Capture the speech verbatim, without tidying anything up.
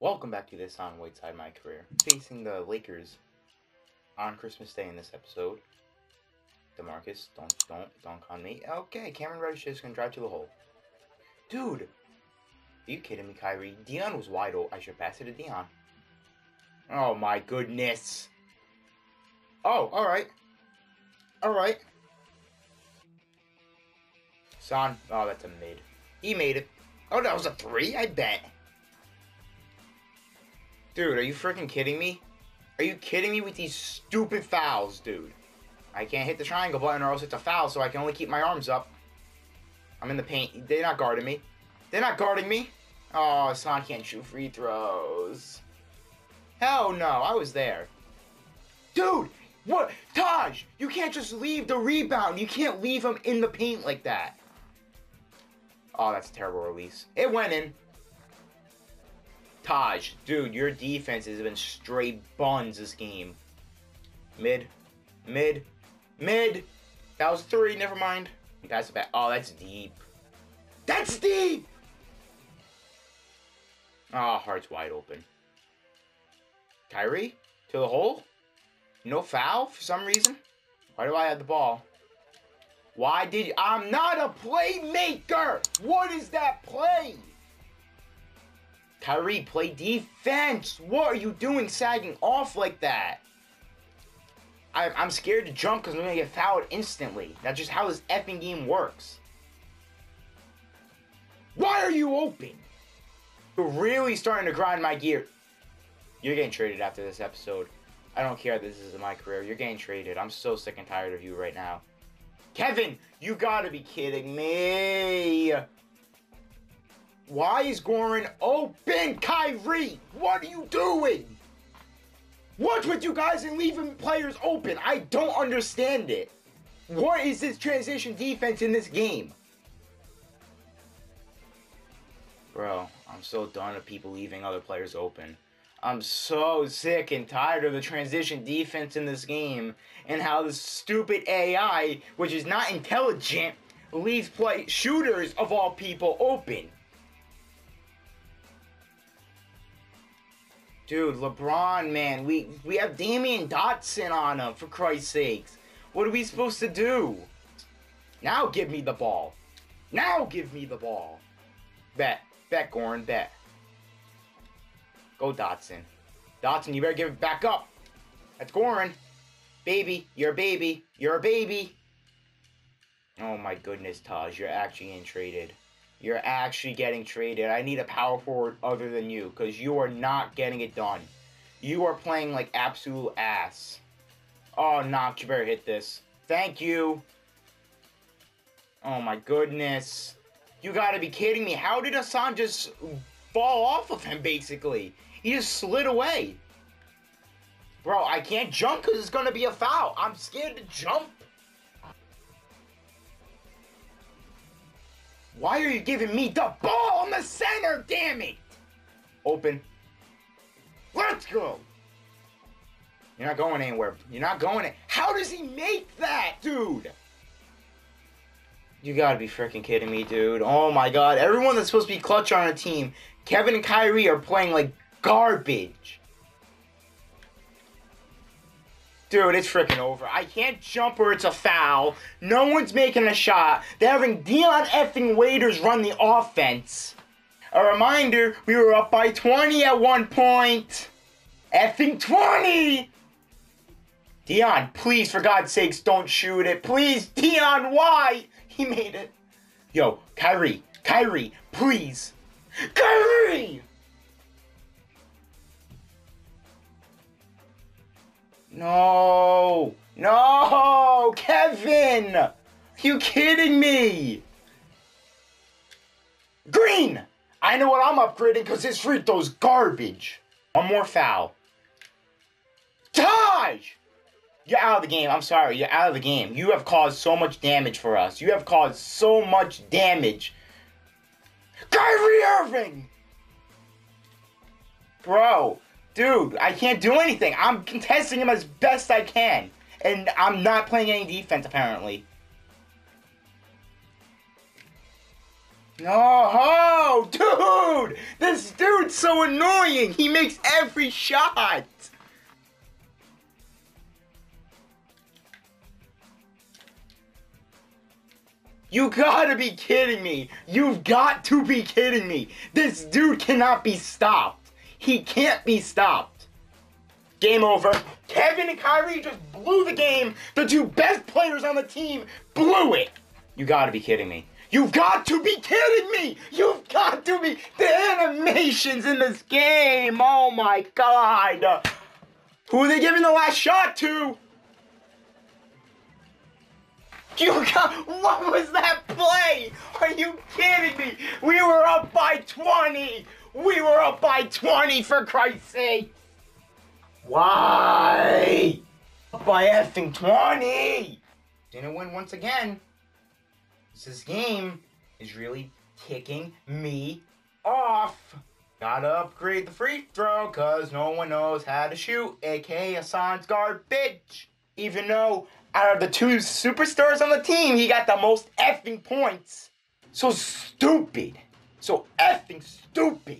Welcome back to this Hassan Whiteside My Career. Facing the Lakers on Christmas Day in this episode. Demarcus, don't, don't, don't con me. Okay, Cameron Reddish is going to drive to the hole. Dude! Are you kidding me, Kyrie? Dion was wide open. I should pass it to Dion. Oh my goodness. Oh, alright. Alright. Son. Oh, that's a mid. He made it. Oh, that was a three? I bet. Dude, are you freaking kidding me? Are you kidding me with these stupid fouls, dude? I can't hit the triangle button or else it's a foul, so I can only keep my arms up. I'm in the paint. They're not guarding me. They're not guarding me. Oh, Hassan can't shoot free throws. Hell no, I was there. Dude, what? Taj, you can't just leave the rebound. You can't leave him in the paint like that. Oh, that's a terrible release. It went in. Taj, dude, your defense has been straight buns this game. Mid, mid, mid. That was three, never mind. That's bad. Oh, that's deep. That's deep! Oh, heart's wide open. Kyrie? To the hole? No foul for some reason? Why do I have the ball? Why did you? I'm not a playmaker! What is that play? Kyrie, play defense! What are you doing sagging off like that? I, I'm scared to jump because I'm going to get fouled instantly. That's just how this effing game works. Why are you open? You're really starting to grind my gear. You're getting traded after this episode. I don't care if this is my career. You're getting traded. I'm so sick and tired of you right now. Kevin, you gotta be kidding me. Why is Goran open, Kyrie? What are you doing? What's with you guys and leaving players open? I don't understand it. What is this transition defense in this game? Bro, I'm so done of people leaving other players open. I'm so sick and tired of the transition defense in this game and how this stupid A I, which is not intelligent, leaves play shooters of all people open. Dude, LeBron, man, we, we have Damian Dotson on him, for Christ's sakes. What are we supposed to do? Now give me the ball. Now give me the ball. Bet. Bet, Goran, bet. Go, Dotson. Dotson, you better give it back up. That's Goran. Baby, you're a baby. You're a baby. Oh, my goodness, Taj. You're actually getting traded. You're actually getting traded. I need a power forward other than you because you are not getting it done. You are playing like absolute ass. Oh, knock. You better hit this. Thank you. Oh, my goodness. You gotta be kidding me. How did Hassan just fall off of him, basically? He just slid away. Bro, I can't jump because it's gonna be a foul. I'm scared to jump. Why are you giving me the ball in the center, damn it? Open. Let's go. You're not going anywhere. You're not going anywhere. How does he make that, dude? You gotta be freaking kidding me, dude. Oh my god. Everyone that's supposed to be clutch on a team, Kevin and Kyrie are playing like garbage. Dude, it's freaking over. I can't jump or it's a foul. No one's making a shot. They're having Dion effing Waiters run the offense. A reminder, we were up by twenty at one point. Effing twenty! Dion, please, for God's sakes, don't shoot it. Please, Dion, why? He made it. Yo, Kyrie. Kyrie, please. Kyrie! No. No, Kevin. Are you kidding me? Green. I know what I'm upgrading because his free throw's garbage. One more foul. Taj! You're out of the game. I'm sorry. You're out of the game. You have caused so much damage for us. You have caused so much damage. Kyrie Irving! Bro. Dude, I can't do anything. I'm contesting him as best I can. And I'm not playing any defense, apparently. Oh, dude! This dude's so annoying! He makes every shot! You gotta be kidding me! You've got to be kidding me! This dude cannot be stopped! He can't be stopped! Game over. Kevin and Kyrie just blew the game! The two best players on the team blew it! You gotta be kidding me. You've got to be kidding me! You've got to be! The animations in this game! Oh my god! Who are they giving the last shot to? You got, what was that play? Are you kidding me? We were up by twenty. We were up by twenty for Christ's sake. Why? Up by effing twenty. Didn't win once again. This game is really kicking me off. Gotta upgrade the free throw because no one knows how to shoot, aka Hassan's garbage. Even though out of the two superstars on the team, he got the most effing points. So stupid. So effing stupid.